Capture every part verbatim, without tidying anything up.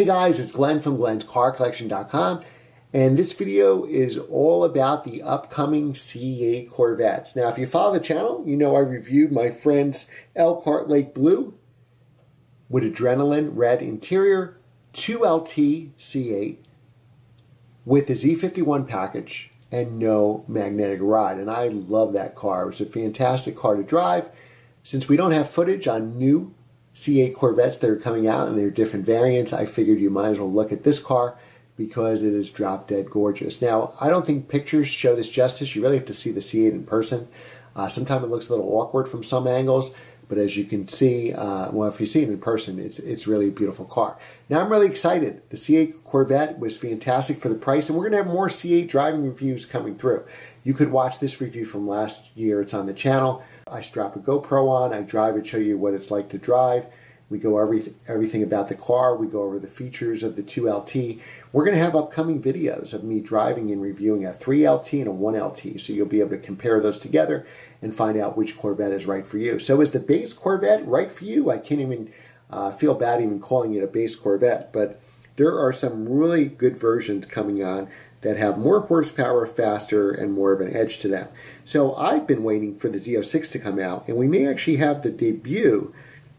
Hey guys, it's Glenn from glenn's car collection dot com, and this video is all about the upcoming C eight Corvettes. Now, if you follow the channel, you know I reviewed my friend's Elkhart Lake Blue with Adrenaline Red Interior two L T C eight with his E fifty-one package and no magnetic rod, and I love that car. It was a fantastic car to drive. Since we don't have footage on new C eight Corvettes that are coming out and they're different variants, I figured you might as well look at this car because it is drop dead gorgeous. Now, I don't think pictures show this justice. You really have to see the C eight in person. Uh, sometimes it looks a little awkward from some angles, but as you can see, uh, well, if you see it in person, it's, it's really a beautiful car. Now, I'm really excited. The C eight Corvette was fantastic for the price, and we're going to have more C eight driving reviews coming through. You could watch this review from last year. It's on the channel. I strap a GoPro on, I drive and show you what it's like to drive. We go every, everything about the car, we go over the features of the two L T. We're going to have upcoming videos of me driving and reviewing a three L T and a one L T, so you'll be able to compare those together and find out which Corvette is right for you. So is the base Corvette right for you? I can't even uh, feel bad even calling it a base Corvette, but there are some really good versions coming on that have more horsepower, faster, and more of an edge to them. So I've been waiting for the Z oh six to come out, and we may actually have the debut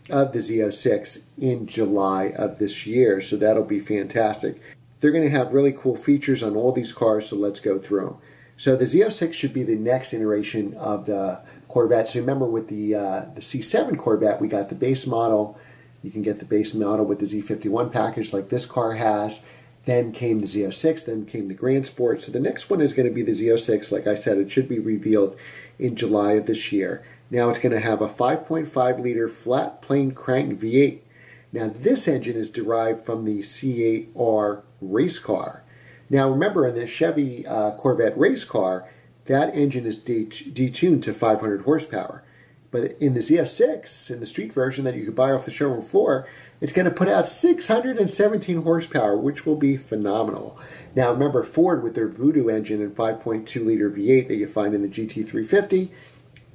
of the Z oh six in July of this year, so that'll be fantastic. They're going to have really cool features on all these cars, so let's go through them. So the Z oh six should be the next iteration of the Corvette. So remember with the, uh, the C seven Corvette, we got the base model. You can get the base model with the Z fifty-one package like this car has. Then came the Z oh six, then came the Grand Sport. So the next one is going to be the Z oh six. Like I said, it should be revealed in July of this year. Now it's going to have a five point five liter flat plane crank V eight. Now this engine is derived from the C eight R race car. Now remember in the Chevy uh, Corvette race car, that engine is det detuned to five hundred horsepower. But in the Z oh six, in the street version that you could buy off the showroom floor, it's going to put out six hundred seventeen horsepower, which will be phenomenal. Now remember Ford with their Voodoo engine and five point two liter V eight that you find in the G T three fifty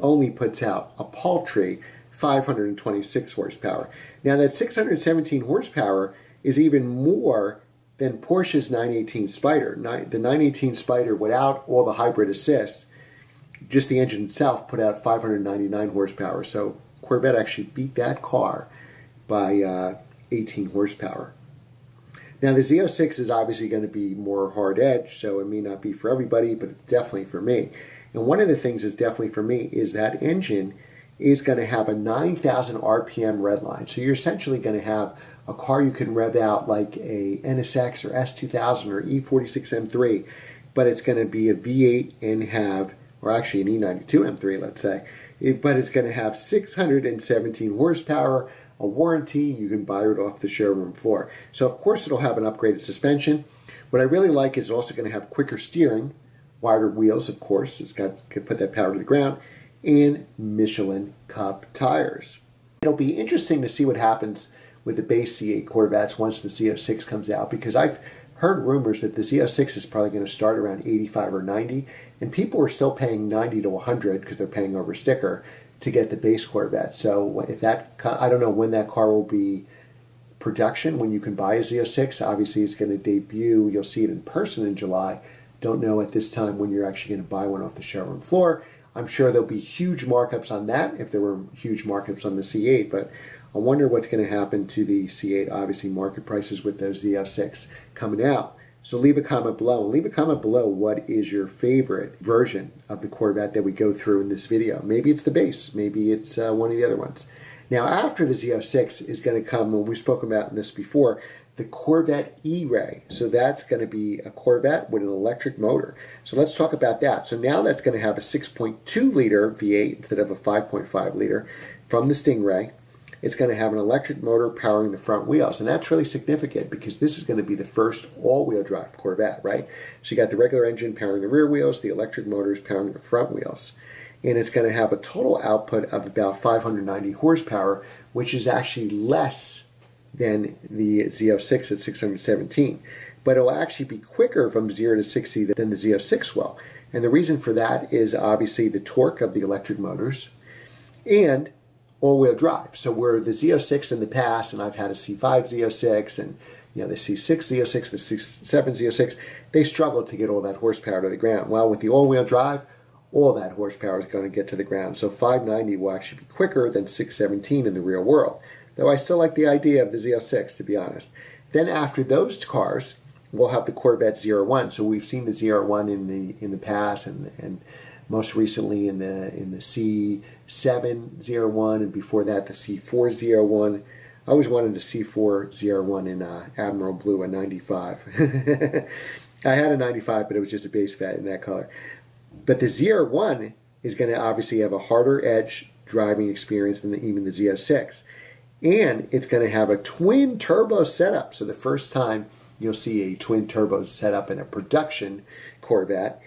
only puts out a paltry five hundred twenty-six horsepower. Now that six hundred seventeen horsepower is even more than Porsche's nine eighteen Spyder. The nine eighteen Spyder, without all the hybrid assists, just the engine itself put out five hundred ninety-nine horsepower. So Corvette actually beat that car by uh, eighteen horsepower. Now the Z oh six is obviously going to be more hard edge, so it may not be for everybody, but it's definitely for me. And one of the things that's definitely for me is that engine is going to have a nine thousand R P M redline. So you're essentially going to have a car you can rev out like a N S X or S two thousand or E forty-six M three, but it's going to be a V eight and have, or actually an E ninety-two M three, let's say, it, but it's going to have six hundred seventeen horsepower, a warranty, you can buy it off the showroom floor. So of course it'll have an upgraded suspension. What I really like is also going to have quicker steering, wider wheels, of course, it's got to put that power to the ground, and Michelin Cup tires. It'll be interesting to see what happens with the base C eight Corvettes once the Z oh six comes out, because I've heard rumors that the Z oh six is probably going to start around eighty-five or ninety, and people are still paying ninety to one hundred because they're paying over sticker to get the base Corvette. So if that, I don't know when that car will be production, when you can buy a Z oh six. Obviously it's going to debut, you'll see it in person in July. Don't know at this time when you're actually going to buy one off the showroom floor. I'm sure there'll be huge markups on that if there were huge markups on the C eight, but I wonder what's going to happen to the C eight, obviously market prices with those Z oh six coming out. So leave a comment below, and leave a comment below what is your favorite version of the Corvette that we go through in this video. Maybe it's the base, maybe it's uh, one of the other ones. Now after the Z oh six is going to come, and we've spoken about this before, the Corvette E-Ray. So that's going to be a Corvette with an electric motor. So let's talk about that. So now that's going to have a six point two liter V eight instead of a five point five liter from the Stingray. It's going to have an electric motor powering the front wheels, and that's really significant because this is going to be the first all-wheel drive Corvette, right? So you got the regular engine powering the rear wheels, the electric motors powering the front wheels, and it's going to have a total output of about five hundred ninety horsepower, which is actually less than the Z oh six at six hundred seventeen, but it'll actually be quicker from zero to sixty than the Z oh six will, and the reason for that is obviously the torque of the electric motors and all-wheel drive. So where the Z oh six in the past, and I've had a C five Z oh six, and you know, the C six Z oh six, the C seven Z oh six, they struggle to get all that horsepower to the ground. Well, with the all-wheel drive, all that horsepower is going to get to the ground. So five ninety will actually be quicker than six seventeen in the real world. Though I still like the idea of the Z oh six, to be honest. Then after those cars, we'll have the Corvette Z R one. So we've seen the Z R one in the in the past, and and most recently in the in the C seven Z R one, and before that the C four Z R one. I always wanted the C four Z R one in uh, Admiral Blue, a ninety-five. I had a ninety-five, but it was just a base vat in that color. But the Z R one is going to obviously have a harder edge driving experience than the, even the Z oh six. And it's going to have a twin turbo setup. So the first time you'll see a twin turbo setup in a production Corvette.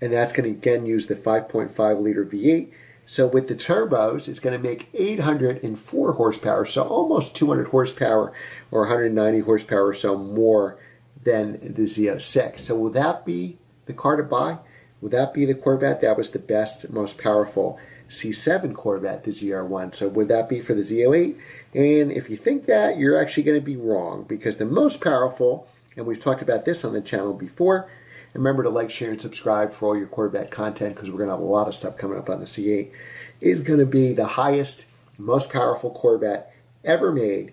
And that's going to again use the five point five liter V eight. So with the turbos, it's going to make eight hundred four horsepower. So almost two hundred horsepower, or one hundred ninety horsepower or so more than the Z oh six. So will that be the car to buy? Will that be the Corvette? That was the best, most powerful C seven Corvette, the Z R one. So would that be for the Z oh eight? And if you think that, you're actually going to be wrong, because the most powerful, and we've talked about this on the channel before, and remember to like, share, and subscribe for all your Corvette content, because we're going to have a lot of stuff coming up on the C eight, is going to be the highest, most powerful Corvette ever made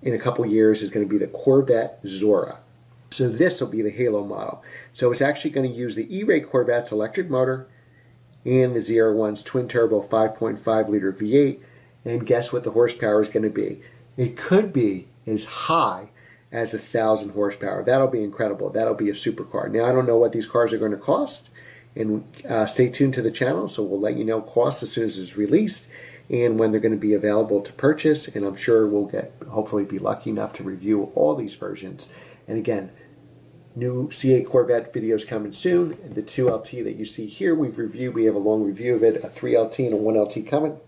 in a couple years, is going to be the Corvette Zora. So this will be the Halo model. So it's actually going to use the E-Ray Corvette's electric motor and the Z R one's twin turbo five point five liter V eight, and guess what the horsepower is going to be? It could be as high as a thousand horsepower. That'll be incredible. That'll be a supercar. Now I don't know what these cars are going to cost, and uh, stay tuned to the channel, so we'll let you know costs as soon as it's released and when they're going to be available to purchase. And I'm sure we'll get, hopefully be lucky enough to review all these versions. And again, new C eight Corvette videos coming soon. The two L T that you see here, we've reviewed. We have a long review of it, a three L T and a one L T coming.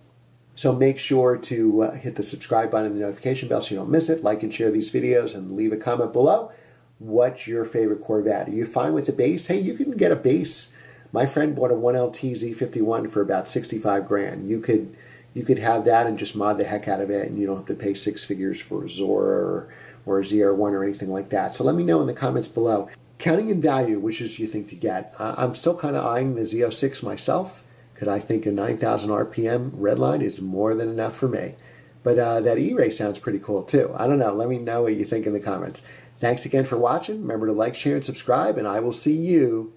So make sure to uh, hit the subscribe button and the notification bell so you don't miss it. Like and share these videos, and leave a comment below. What's your favorite Corvette? Are you fine with the base? Hey, you can get a base. My friend bought a one L T Z fifty-one for about sixty-five grand. You could, you could have that and just mod the heck out of it, and you don't have to pay six figures for a Zora or or a Z R one or anything like that. So let me know in the comments below. Counting in value, which is you think to get. I'm still kind of eyeing the Z oh six myself, because I think a nine thousand R P M redline is more than enough for me. But uh, that E-Ray sounds pretty cool too. I don't know. Let me know what you think in the comments. Thanks again for watching. Remember to like, share, and subscribe, and I will see you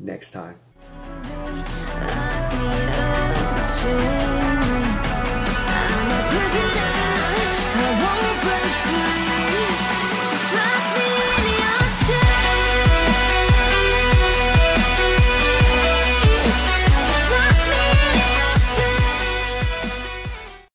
next time.